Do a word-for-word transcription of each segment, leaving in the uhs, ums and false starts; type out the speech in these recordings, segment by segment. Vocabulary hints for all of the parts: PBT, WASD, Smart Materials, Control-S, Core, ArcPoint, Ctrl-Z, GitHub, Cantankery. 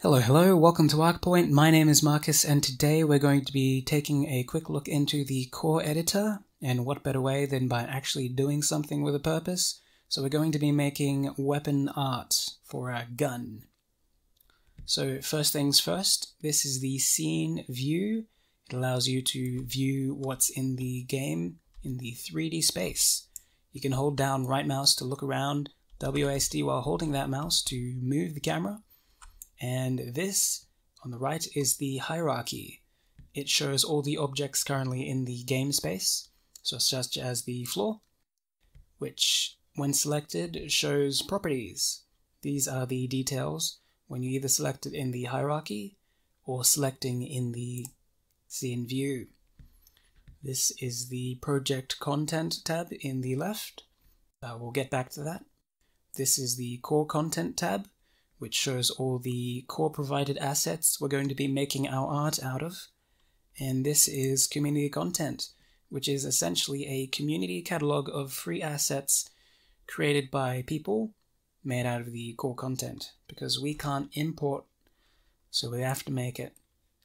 Hello, hello, welcome to ArcPoint. My name is Marcus, and today we're going to be taking a quick look into the Core editor, and what better way than by actually doing something with a purpose. So we're going to be making weapon art for our gun. So first things first, this is the scene view. It allows you to view what's in the game in the three D space. You can hold down right mouse to look around, W A S D while holding that mouse to move the camera. And this, on the right, is the hierarchy. It shows all the objects currently in the game space, so such as the floor, which, when selected, shows properties. These are the details when you either select it in the hierarchy or selecting in the scene view. This is the project content tab in the left. Uh, we'll get back to that. This is the core content tab, which shows all the core provided assets we're going to be making our art out of. And this is community content, which is essentially a community catalog of free assets created by people made out of the core content, because we can't import, so we have to make it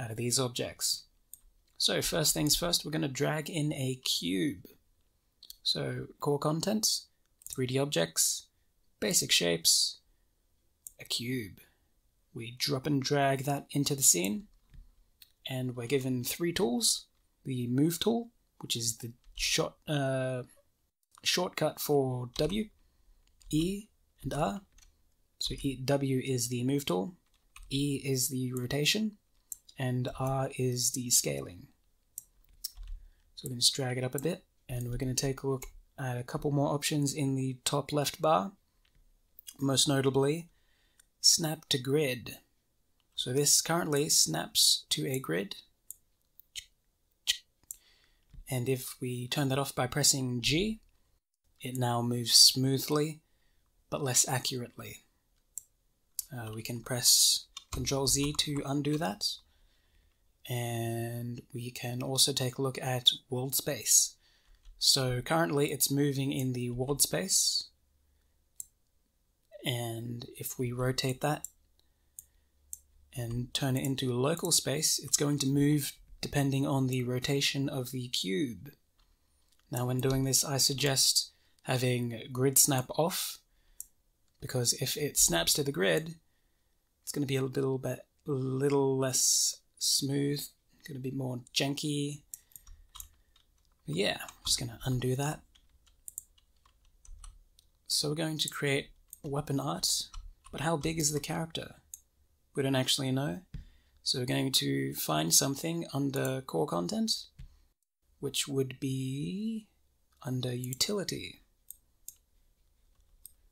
out of these objects. So first things first, we're going to drag in a cube. So core content, three D objects, basic shapes, a cube. We drop and drag that into the scene, and we're given three tools. The move tool, which is the short, uh, shortcut for W, E, and R. So W is the move tool, E is the rotation, and R is the scaling. So we're going to drag it up a bit, and we're going to take a look at a couple more options in the top left bar, most notably snap to grid. So this currently snaps to a grid, and if we turn that off by pressing G, it now moves smoothly but less accurately. Uh, we can press Control Z to undo that, and we can also take a look at world space. So currently it's moving in the world space, and if we rotate that and turn it into local space, it's going to move depending on the rotation of the cube. Now when doing this, I suggest having grid snap off, because if it snaps to the grid, it's going to be a little bit, a little less smooth, it's going to be more janky. But yeah, I'm just going to undo that. So we're going to create weapon art, but how big is the character? We don't actually know. So we're going to find something under core content, which would be under utility.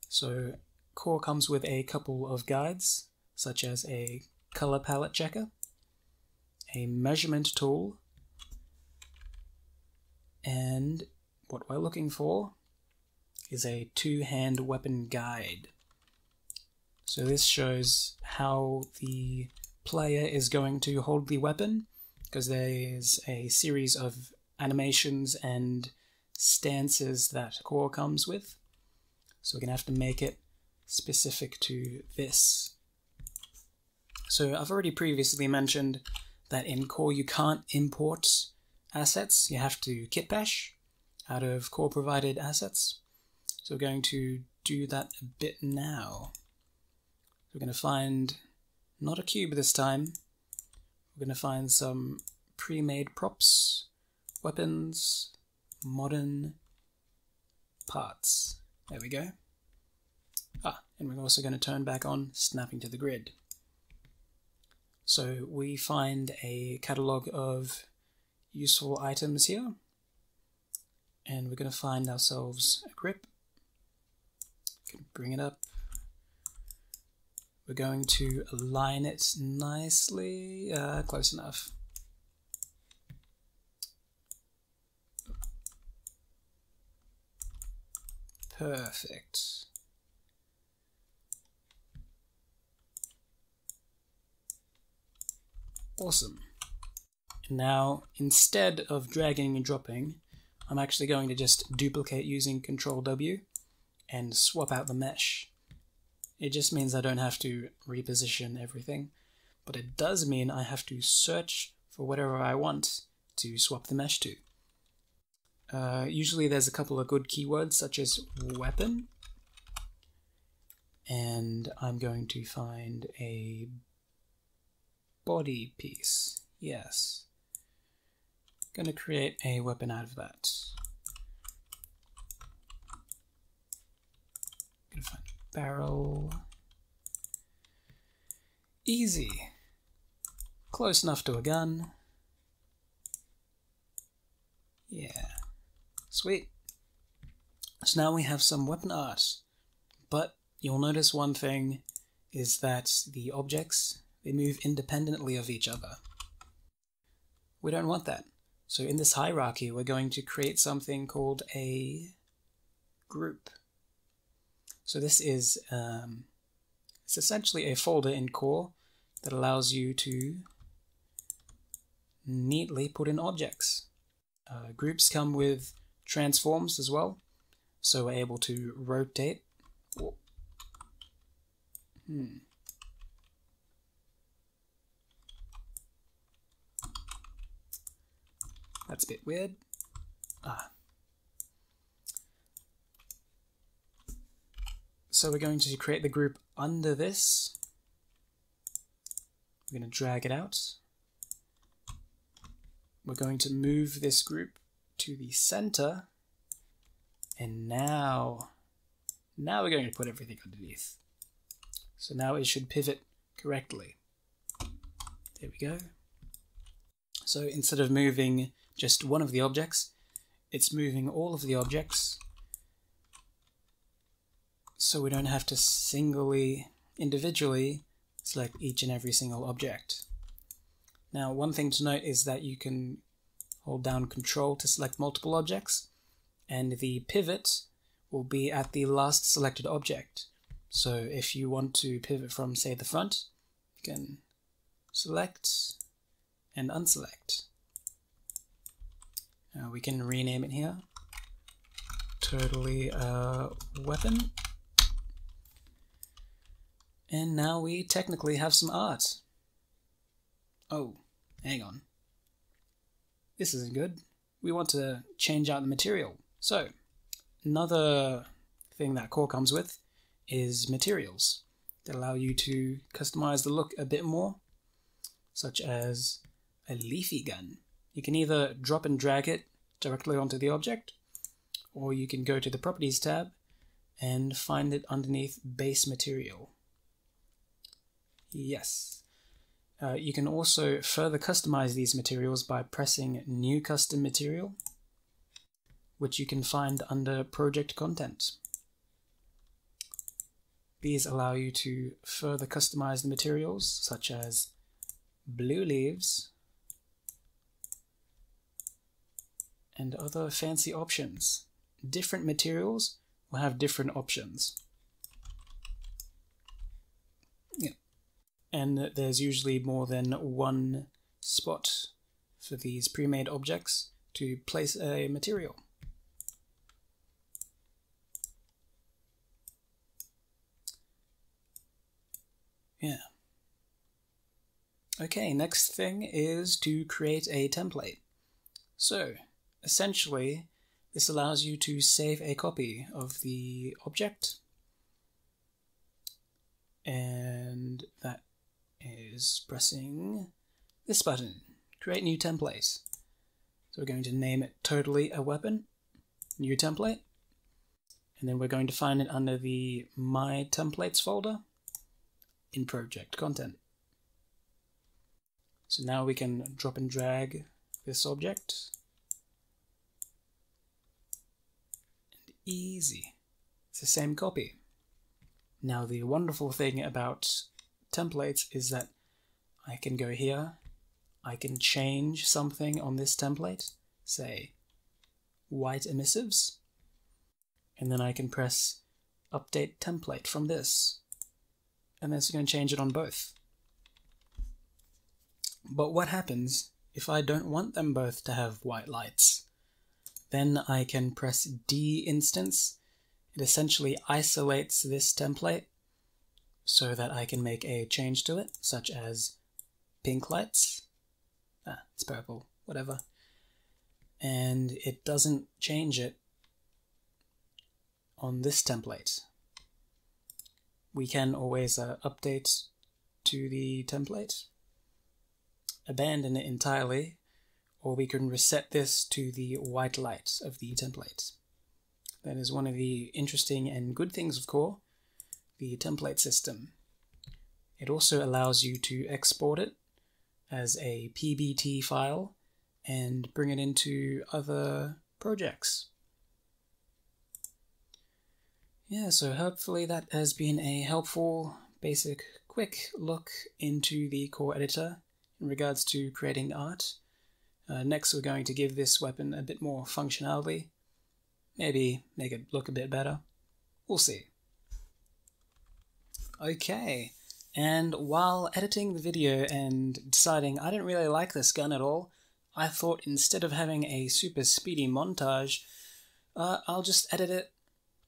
So Core comes with a couple of guides, such as a color palette checker, a measurement tool, and what we're looking for is a two-hand weapon guide. So this shows how the player is going to hold the weapon, because there's a series of animations and stances that Core comes with. So we're going to have to make it specific to this. So I've already previously mentioned that in Core you can't import assets. You have to kit bash out of Core provided assets. So we're going to do that a bit now. We're going to find not a cube this time. We're going to find some pre-made props, weapons, modern parts. There we go. Ah, and we're also going to turn back on snapping to the grid. So we find a catalog of useful items here, and we're going to find ourselves a grip. Bring it up. We're going to align it nicely, uh, close enough. Perfect. Awesome. And now, instead of dragging and dropping, I'm actually going to just duplicate using Control W. And swap out the mesh. It just means I don't have to reposition everything. but it does mean I have to search for whatever I want to swap the mesh to. Uh, usually there's a couple of good keywords such as weapon, and I'm going to find a body piece. Yes. I'm going to create a weapon out of that. I'm going to find barrel. Easy. Close enough to a gun. Yeah. Sweet. So now we have some weapon art, but you'll notice one thing is that the objects, they move independently of each other. We don't want that. So in this hierarchy, we're going to create something called a group. So this is um, it's essentially a folder in Core that allows you to neatly put in objects. Uh, groups come with transforms as well, so we're able to rotate. Hmm. That's a bit weird. Ah. So we're going to create the group under this. We're going to drag it out. We're going to move this group to the center, and now, now we're going to put everything underneath. So now it should pivot correctly. There we go. So instead of moving just one of the objects, it's moving all of the objects, so we don't have to singly, individually select each and every single object. Now, one thing to note is that you can hold down Control to select multiple objects, and the pivot will be at the last selected object. So if you want to pivot from, say, the front, you can select and unselect. Now we can rename it here. Totally uh, weapon. And now we technically have some art. Oh, hang on. This isn't good. We want to change out the material. So, another thing that Core comes with is materials that allow you to customize the look a bit more, such as a leafy gun. You can either drop and drag it directly onto the object, or you can go to the Properties tab and find it underneath Base Material. Yes. Uh, you can also further customize these materials by pressing New Custom Material, which you can find under Project Content. These allow you to further customize the materials, such as blue leaves and other fancy options. Different materials will have different options. Yeah. And there's usually more than one spot for these pre-made objects to place a material. Yeah. Okay, next thing is to create a template. So, essentially, this allows you to save a copy of the object, and that is pressing this button, create new template. So we're going to name it totally a weapon, new template, and then we're going to find it under the My Templates folder in Project Content. So now we can drop and drag this object. And easy. It's the same copy. Now the wonderful thing about templates is that I can go here, I can change something on this template, say white emissives, and then I can press update template from this, and that's going to change it on both. But what happens if I don't want them both to have white lights? Then I can press D instance. It essentially isolates this template so that I can make a change to it, such as pink lights. Ah, it's purple, whatever. And it doesn't change it on this template. We can always uh, update to the template, abandon it entirely, or we can reset this to the white light of the template. That is one of the interesting and good things of Core, the template system. It also allows you to export it as a P B T file and bring it into other projects. Yeah, so hopefully that has been a helpful, basic, quick look into the Core editor in regards to creating art. Uh, next, we're going to give this weapon a bit more functionality. Maybe make it look a bit better. We'll see. Okay, and while editing the video and deciding I didn't really like this gun at all, I thought instead of having a super speedy montage, uh, I'll just edit it,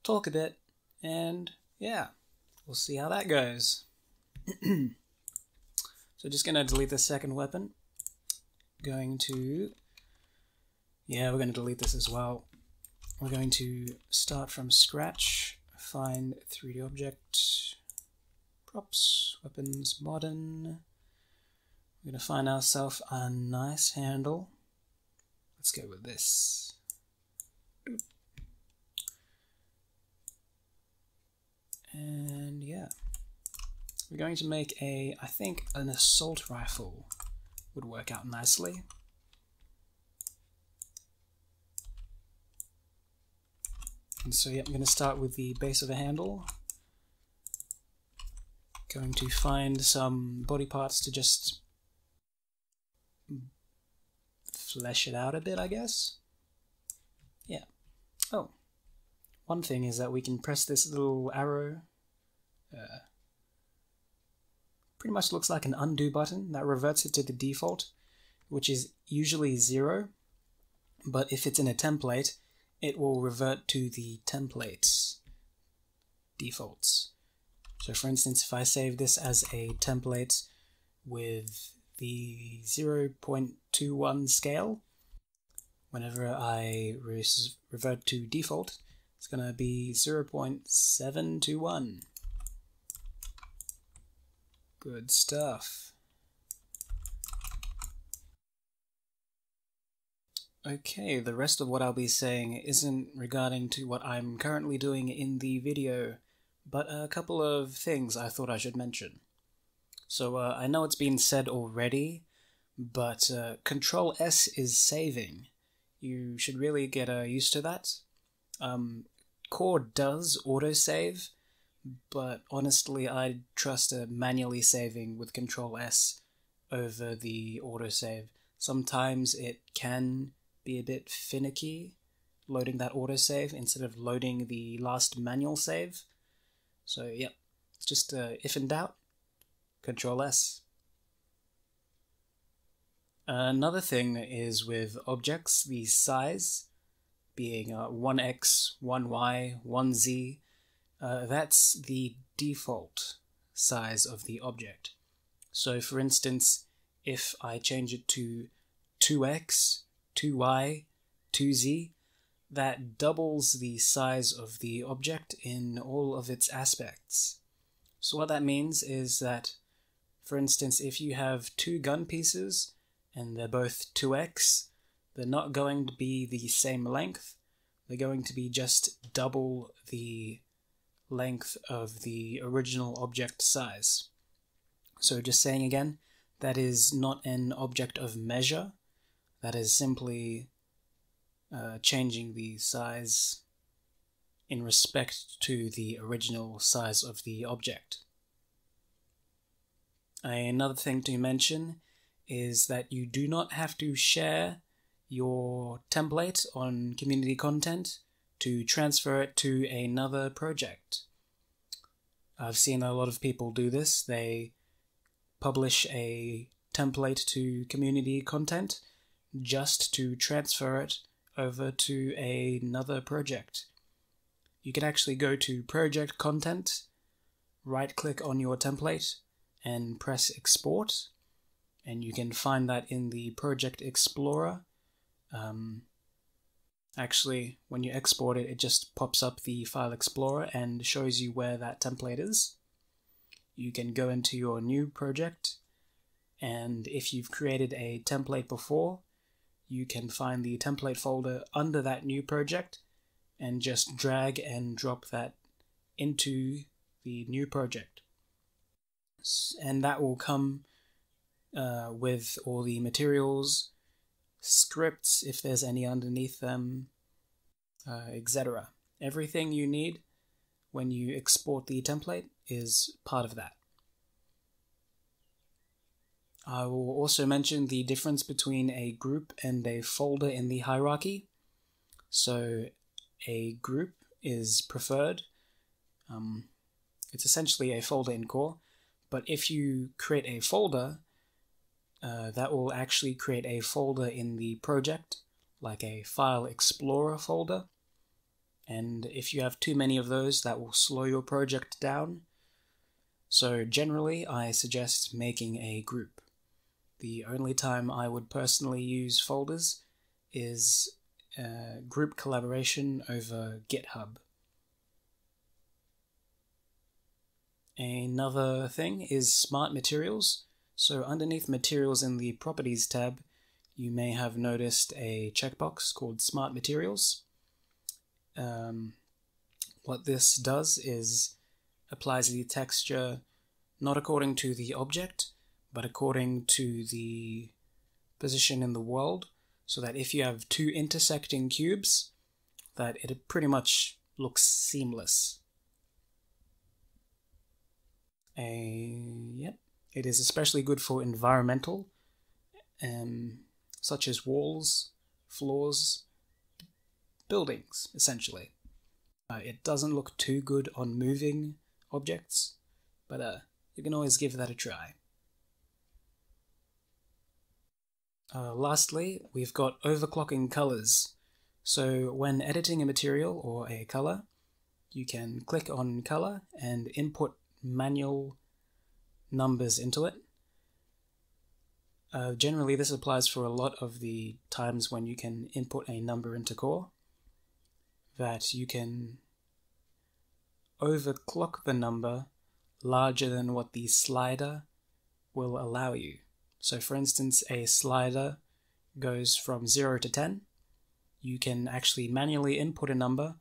talk a bit, and yeah, we'll see how that goes. So just going to delete the second weapon. Going to, yeah, we're going to delete this as well. We're going to start from scratch, find three D object, props, weapons, modern. We're going to find ourselves a nice handle. Let's go with this. And yeah, we're going to make a, I think an assault rifle would work out nicely. And so yeah, I'm going to start with the base of a handle. Going to find some body parts to just flesh it out a bit, I guess. Yeah. Oh, one thing is that we can press this little arrow. Uh, pretty much looks like an undo button that reverts it to the default, which is usually zero, but if it's in a template, it will revert to the template defaults. So for instance, if I save this as a template with the zero point two one scale, whenever I re revert to default, it's going to be zero point seven two one. Good stuff. Okay, the rest of what I'll be saying isn't regarding to what I'm currently doing in the video, but a couple of things I thought I should mention. So uh, I know it's been said already, but uh, Control S is saving. You should really get uh, used to that. Um, Core does autosave, but honestly, I trust a manually saving with Control S over the autosave. Sometimes it can be a bit finicky loading that autosave instead of loading the last manual save. So yeah, it's just uh, if in doubt, Control S. Another thing is with objects, the size being uh, one X, one Y, one Z. Uh, that's the default size of the object. So for instance, if I change it to two X, two Y, two Z, that doubles the size of the object in all of its aspects. So what that means is that, for instance, if you have two gun pieces and they're both two X, they're not going to be the same length, they're going to be just double the length of the original object size. So just saying again, that is not an object of measure, that is simply uh, changing the size in respect to the original size of the object. Another thing to mention is that you do not have to share your template on community content to transfer it to another project. I've seen a lot of people do this. They publish a template to community content just to transfer it over to another project. You can actually go to project content, right click on your template and press export, and you can find that in the Project Explorer. Um, actually, when you export it, it just pops up the File Explorer and shows you where that template is. You can go into your new project, and if you've created a template before, you can find the template folder under that new project and just drag and drop that into the new project. And that will come uh, with all the materials, scripts, if there's any underneath them, uh, et cetera. Everything you need when you export the template is part of that. I will also mention the difference between a group and a folder in the hierarchy. So a group is preferred. Um, it's essentially a folder in Core, but if you create a folder, uh, that will actually create a folder in the project, like a File Explorer folder. And if you have too many of those, that will slow your project down. So generally, I suggest making a group. The only time I would personally use folders is uh, group collaboration over GitHub. Another thing is Smart Materials. So underneath Materials in the Properties tab, you may have noticed a checkbox called Smart Materials. Um, what this does is applies the texture not according to the object, but according to the position in the world, so that if you have two intersecting cubes, that it pretty much looks seamless. A, yep. It is especially good for environmental, um, such as walls, floors, buildings, essentially. Uh, it doesn't look too good on moving objects, but uh, you can always give that a try. Uh, lastly, we've got overclocking colors. So when editing a material or a color, you can click on color and input manual numbers into it. Uh, generally, this applies for a lot of the times when you can input a number into Core, that you can overclock the number larger than what the slider will allow you. So for instance, a slider goes from zero to ten. You can actually manually input a number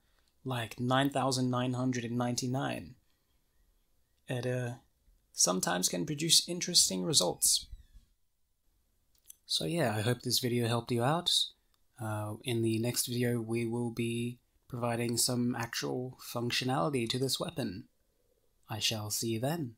like nine thousand nine hundred ninety-nine. It uh, sometimes can produce interesting results. So yeah, I hope this video helped you out. Uh, in the next video, we will be providing some actual functionality to this weapon. I shall see you then.